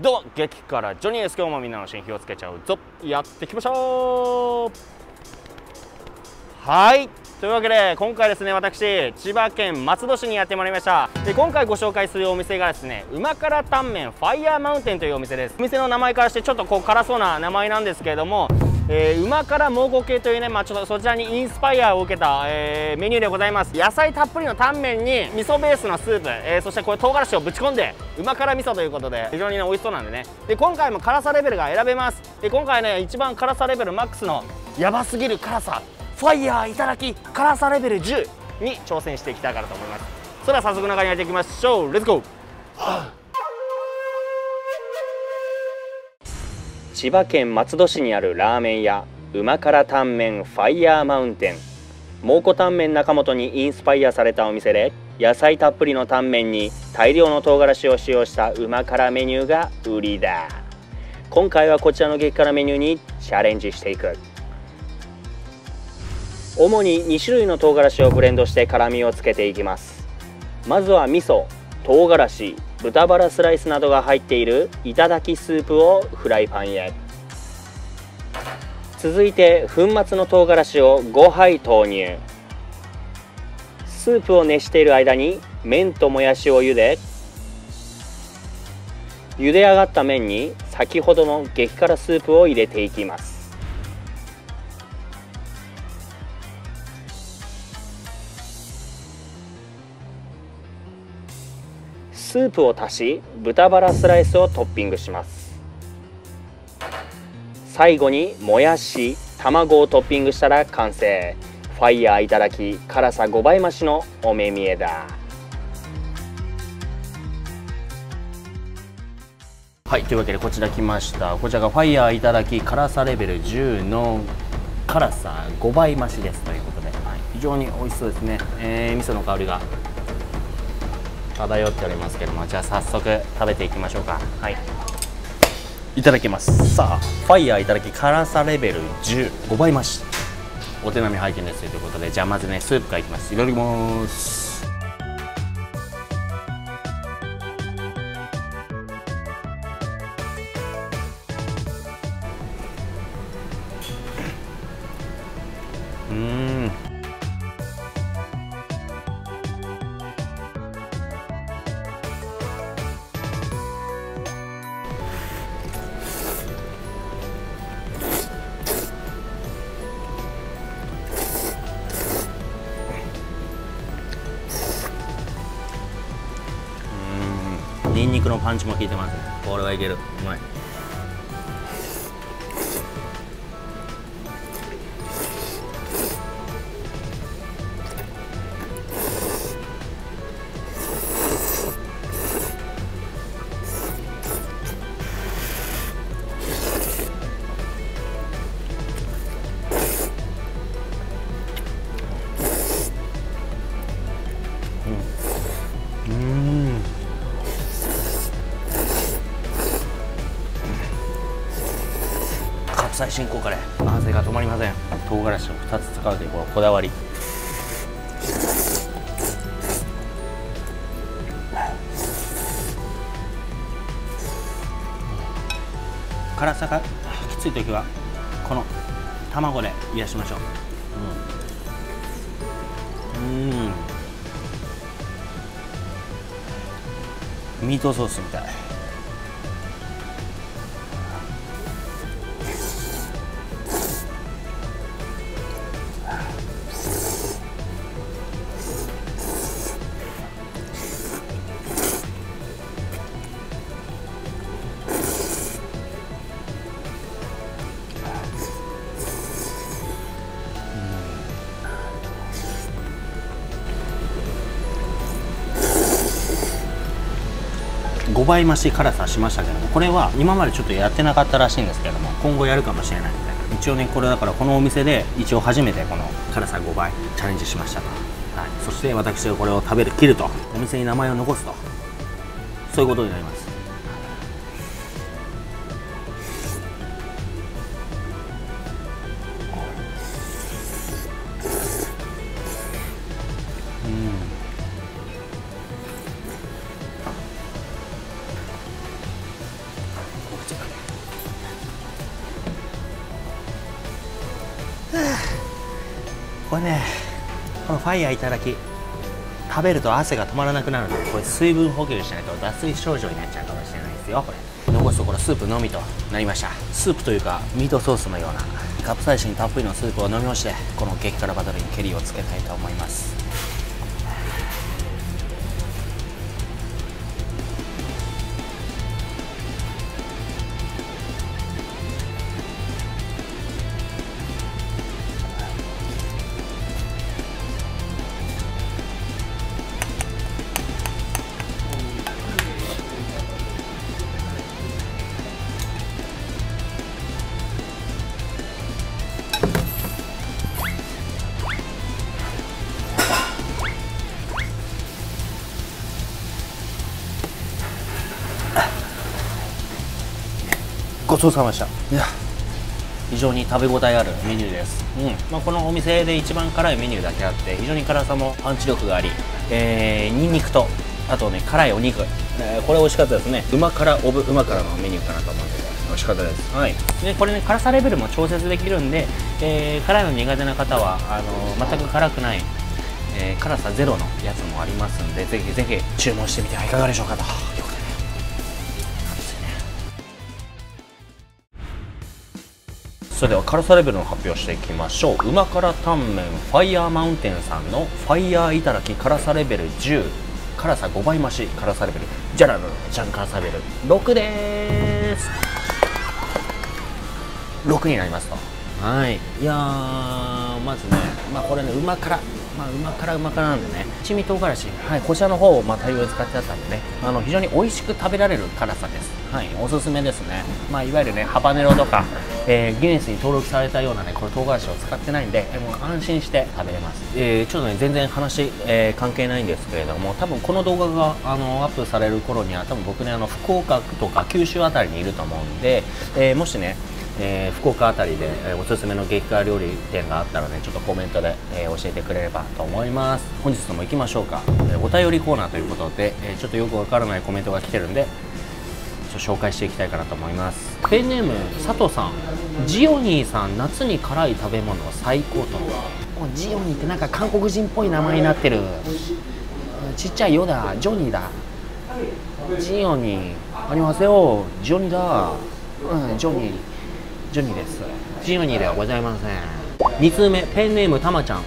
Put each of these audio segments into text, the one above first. どうも激辛ジョニーです。今日もみんなの新火をつけちゃうぞ、やっていきましょう。はい、というわけで今回ですね、私千葉県松戸市にやってまいりました。で、今回ご紹介するお店がですね、旨辛タンメンファイヤーマウンテンというお店です。お店の名前からしてちょっとこう辛そうな名前なんですけれども、旨辛蒙古系というね、ちょっとそちらにインスパイアを受けた、メニューでございます。野菜たっぷりのタンメンに味噌ベースのスープ、そしてこれ唐辛子をぶち込んで旨辛味噌ということで非常にね美味しそうなんでね。で、今回も辛さレベルが選べます。で、今回ね一番辛さレベルマックスのヤバすぎる辛さファイヤーいただき辛さレベル10に挑戦していきたいかなと思います。それでは早速中に入っていきましょう。レッツゴー。千葉県松戸市にあるラーメン屋旨辛タンメンファイヤーマウンテン。蒙古タンメン中本にインスパイアされたお店で、野菜たっぷりのタンメンに大量の唐辛子を使用した旨辛メニューが売りだ。今回はこちらの激辛メニューにチャレンジしていく。主に2種類の唐辛子をブレンドして辛みをつけていきます。まずは味噌、唐辛子、豚バラスライスなどが入っているいただきスープをフライパンへ。続いて粉末の唐辛子を5杯投入。スープを熱している間に麺ともやしを茹で、茹で上がった麺に先ほどの激辛スープを入れていきます。スープを足し、豚バラスライスをトッピングします。最後にもやし、卵をトッピングしたら完成。ファイヤーいただき辛さ5倍増しのお目見えだ。はい、というわけでこちら来ました。こちらがファイヤーいただき辛さレベル10の辛さ5倍増しですということで、はい、非常に美味しそうですね。味噌の香りが漂っておりますけども、じゃあ早速食べていきましょうか。はい、いただきます。さあ、ファイヤーいただき辛さレベル15倍増し、お手並み拝見ですということで、じゃあまずねスープからいきます。いただきます。ニンニクのパンチも効いてますね。これはいける。うまい。最新高カレー、汗が止まりません。唐辛子を2つ使うという こだわり。辛さがきつい時はこの卵で癒しましょう。ミートソースみたい。5倍増し辛さしましたけども、これは今までちょっとやってなかったらしいんですけども、今後やるかもしれないので、一応ねこれだからこのお店で一応初めてこの辛さ5倍チャレンジしましたと、はい、そして私がこれを食べる切るとお店に名前を残すと、そういうことになります。これね、このファイヤーいただき食べると汗が止まらなくなるので、これ水分補給しないと脱水症状になっちゃうかもしれないですよ。これ残すところスープのみとなりました。スープというかミートソースのようなカプサイシンたっぷりのスープを飲み干して、この激辛バトルにケリをつけたいと思います。ごちそうさまでした。いや、非常に食べ応えあるメニューです。このお店で一番辛いメニューだけあって、非常に辛さもパンチ力があり、ニンニクとあとね辛いお肉、これ美味しかったですね。うま辛オブうま辛のメニューかなと思って美味しかったです。はい。でこれね辛さレベルも調節できるんで、辛いの苦手な方は全く辛くない、辛さゼロのやつもありますんで、ぜひぜひ注文してみてはいかがでしょうかと。それでは辛さレベルの発表していきましょう。うま辛タンメンファイヤーマウンテンさんのファイヤーいただき辛さレベル10、辛さ5倍増し、辛さレベルじゃららじゃん、辛さレベル6でーす。6になりますと。はい、いやーまずね、これねうま辛、うま辛なんでね、七味唐辛子、こちらの方を大量に使ってあったんでね、非常に美味しく食べられる辛さです。はい、おすすめですね。いわゆるねハバネロとか、ギネスに登録されたようなねこれ唐辛子を使ってないんで、もう安心して食べれます。ちょっとね全然話、関係ないんですけれども、多分この動画がアップされる頃には多分僕ね福岡とか九州あたりにいると思うんで、もしね福岡あたりでおすすめの激辛料理店があったらね、ちょっとコメントで教えてくれればと思います。本日も行きましょうか。お便りコーナーということで、ちょっとよくわからないコメントが来てるんで、ちょっと紹介していきたいかなと思います。ペンネーム佐藤さん、ジオニーさん、夏に辛い食べ物最高と。ジオニーってなんか韓国人っぽい名前になってる。ちっちゃいヨダ、ジョニーだ。ジオニーありますよ。ジオニーだ。ジョニーです。ジオニーではございません。2通目、ペンネームたまちゃん、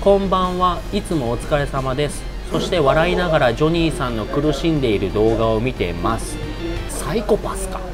こんばんは、いつもお疲れ様です。そして笑いながらジョニーさんの苦しんでいる動画を見てます。サイコパスか。